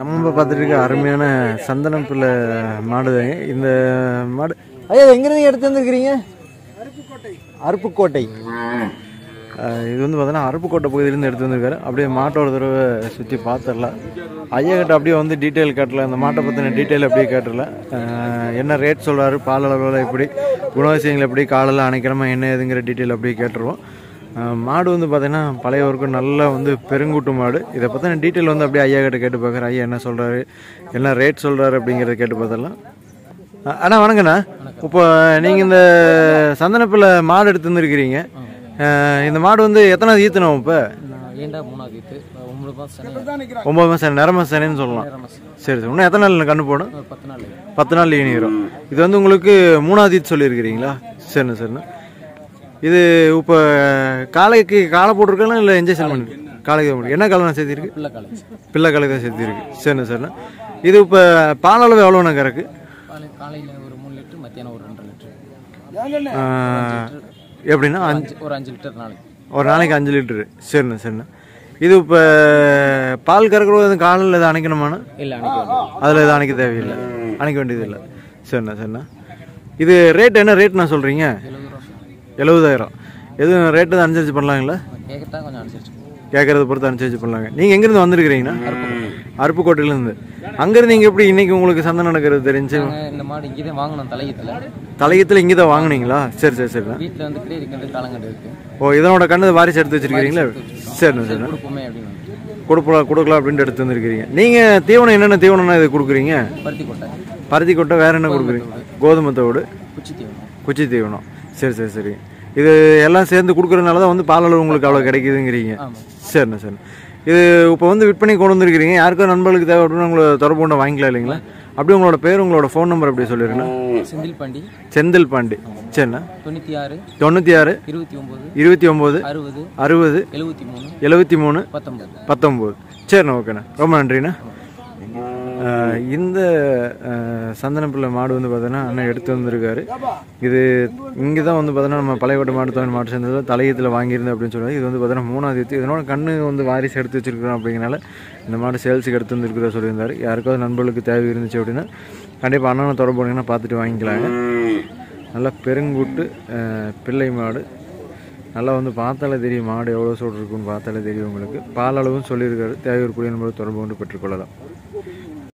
நம்ம பாத்துட்டிருக்க அருமையான சந்தனம் புள்ள மாடுங்க. இந்த மாடு ஐயா எங்க இருந்து எடுத்து வந்திருக்கீங்க? அருப்புக்கோட்டை. அருப்புக்கோட்டை இது வந்து பார்த்தா அருப்புக்கோட்டை பகுதியிலிருந்து எடுத்து வந்திருக்காரு. அப்படியே மாட்டோட தடவை சுற்றி பார்த்துடலாம். ஐயா கிட்ட அப்படியே வந்து டீட்டெயில் கேட்டலாம். இந்த மாட்டை பற்றின டீட்டெயில் அப்படியே கேட்டுடலாம். என்ன ரேட் சொல்கிறாரு, பால் அளவில் எப்படி, குணவசியங்கள் எப்படி, காலில் அணைக்கிறமா என்ன எதுங்கிற டீட்டெயில் அப்படியே கேட்டுருவோம். மாடு வந்து பார்த்தீங்கன்னா பழைய ஒருக்கும் நல்லா வந்து பெருங்கூட்டு மாடு. இதை பார்த்தீங்கன்னா டீட்டெயில் வந்து அப்படியே ஐயா கிட்ட கேட்டு பார்க்குறேன். ஐயா என்ன சொல்கிறாரு, என்ன ரேட் சொல்கிறாரு அப்படிங்கிறத கேட்டு பார்த்துடலாம். அண்ணா வணங்கண்ணா, இப்போ நீங்கள் இந்த சந்தனப்பில் மாடு எடுத்து வந்துருக்கிறீங்க. இந்த மாடு வந்து எத்தனாவது ஈத்துனா? இப்போ 9 மாதம் நிறமசேனைன்னு சொல்லலாம். சரி சார், இன்னும் எத்தனை நாள் கண்ணு போடும்? 10 நாள் ஈனிக்கிறோம். இது வந்து உங்களுக்கு 3வது ஈத்து சொல்லியிருக்கிறீங்களா? சரிண்ணா சரிண்ணா. இது இப்போ காலைக்கு காலை போட்டிருக்கலாம் இல்லை இன்ஜெக்ஷன் பண்ணி காலைக்கு என்ன காலை நான் சேர்த்திருக்கு? பிள்ளைக்காலைக்கு தான் சேர்த்திருக்கு. சரிண்ணா சரிண்ணா. இது இப்போ பால் அளவு எவ்வளோண்ணா கறக்கு? காலையில் ஒரு 3 லிட்டர், மத்தியானம் ஒரு 2 லிட்டர். எப்படின்னா ஒரு 5 லிட்டர் நாளைக்கு, ஒரு நாளைக்கு 5 லிட்டரு. சரிண்ணா சரிண்ணா. இது இப்போ பால் கறக்குறது காலையில் எதாவது அணைக்கணுமாண்ணா? இல்லை, அதில் எதுவும் அணைக்க தேவையில்லை, அணைக்க வேண்டியது இல்லை. சரிண்ணா சரிண்ணா. இது ரேட் என்ன ரேட் நான் சொல்கிறீங்க? 70,000. எதுவும் ரேட்டு தான் அனுசரிச்சு பண்ணலாங்களா? கேட்கறத பொறுத்து அனுசரிச்சு பண்ணலாங்க. நீங்கள் எங்கேருந்து வந்துருக்கிறீங்கன்னா? அருப்புக்கோட்டையிலேருந்து. அங்கேருந்து நீங்கள் எப்படி இன்றைக்கி உங்களுக்கு சந்தை நடக்கிறது தெரிஞ்சு? இந்த மாடு இங்கே தான் வாங்கினோம், தலையத்தில் இங்கே தான் வாங்கினீங்களா? சரி சரி சரிண்ணா. வீட்டில் வந்து காலங்கட்டு இருக்குது. ஓ, இதனோட கண்ணு வாரிசு எடுத்து வச்சுருக்கிறீங்களா? சரிண்ணா சரிண்ணா. கொடுக்கலாம் அப்படின்ட்டு எடுத்து வந்துருக்கிறீங்க. நீங்கள் தீவனம் என்னென்ன தீவனம்னா இது கொடுக்குறீங்க? பருத்திக்கொட்டை. வேறு என்ன கொடுக்குறீங்க? கோதுமை தோடு, குச்சி தீவனம். சரி சரி சரி. இது எல்லாம் சேர்ந்து கொடுக்குறதுனால தான் வந்து பாலளவு உங்களுக்கு அவ்வளோ கிடைக்குதுங்கிறீங்க. சரிண்ணா சரிண்ணா. இது இப்போ வந்து விற்பனை கொண்டு வந்துருக்கிறீங்க. யாருக்கும் நண்பர்களுக்கு தேவை அப்படின்னு உங்களை தொடர்பு கொண்டு வாங்கிக்கலாம் இல்லைங்களா? அப்படியே உங்களோட பேர், உங்களோட ஃபோன் நம்பர் அப்படியே சொல்லிடுங்கண்ணா. செந்தில் பாண்டி. செந்தில் பாண்டி. சரிண்ணா. 96 29 60 73 19. சரிண்ணா, ஓகேண்ணா, ரொம்ப நன்றிண்ணா. இந்த சந்தனப்பிள்ளை மாடு வந்து பார்த்தோன்னா அண்ணன் எடுத்து வந்திருக்காரு. இது இங்கே தான் வந்து பார்த்தோன்னா நம்ம பழையக்கோட்டை மாடு தமிழ் மாட்டு சேர்ந்தது தலையத்தில் வாங்கியிருந்தேன் அப்படின்னு சொல்லுவாங்க. இது வந்து பார்த்தோன்னா 3வது. இதனோட கண்ணு வந்து வாரிசு எடுத்து வச்சுருக்கிறோம் அப்படிங்கிறனால இந்த மாடு சேல்ஸுக்கு எடுத்து வந்துருக்கிறத சொல்லியிருந்தார். யாருக்காவது நண்பர்களுக்கு தேவை இருந்துச்சு அப்படின்னா கண்டிப்பாக அண்ணனை தொடர்பு போனீங்கன்னா பார்த்துட்டு வாங்கிக்கலாங்க. நல்லா பெருங்கூட்டு பிள்ளை மாடு. நல்லா வந்து பார்த்தாலே தெரியும் மாடு எவ்வளோ சோடு இருக்குன்னு பார்த்தாலே தெரியும் உங்களுக்கு. பால் அளவும் சொல்லியிருக்காரு. தேவையூர் கூடிய நம்பர் தொடர்பு கொண்டு பெற்றுக்கொள்ளலாம்.